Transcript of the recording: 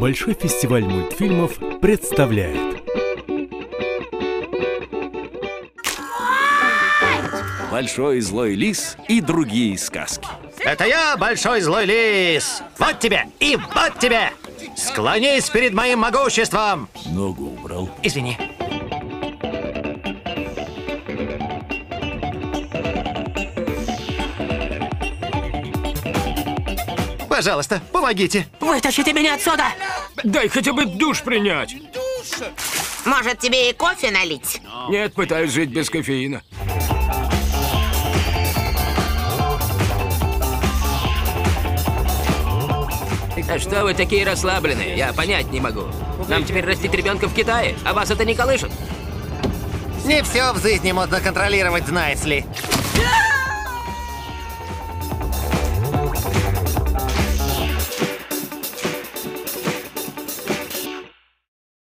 Большой фестиваль мультфильмов представляет. Большой злой лис и другие сказки. Это я, большой злой лис. Вот тебе и вот тебе. Склонись перед моим могуществом. Ногу убрал. Извини. Пожалуйста, помогите. Вытащите меня отсюда. Дай хотя бы душ принять. Может, тебе и кофе налить? Нет, пытаюсь жить без кофеина. А что вы такие расслабленные? Я понять не могу. Нам теперь растить ребенка в Китае, а вас это не колышет? Не все в жизни можно контролировать, знаешь ли.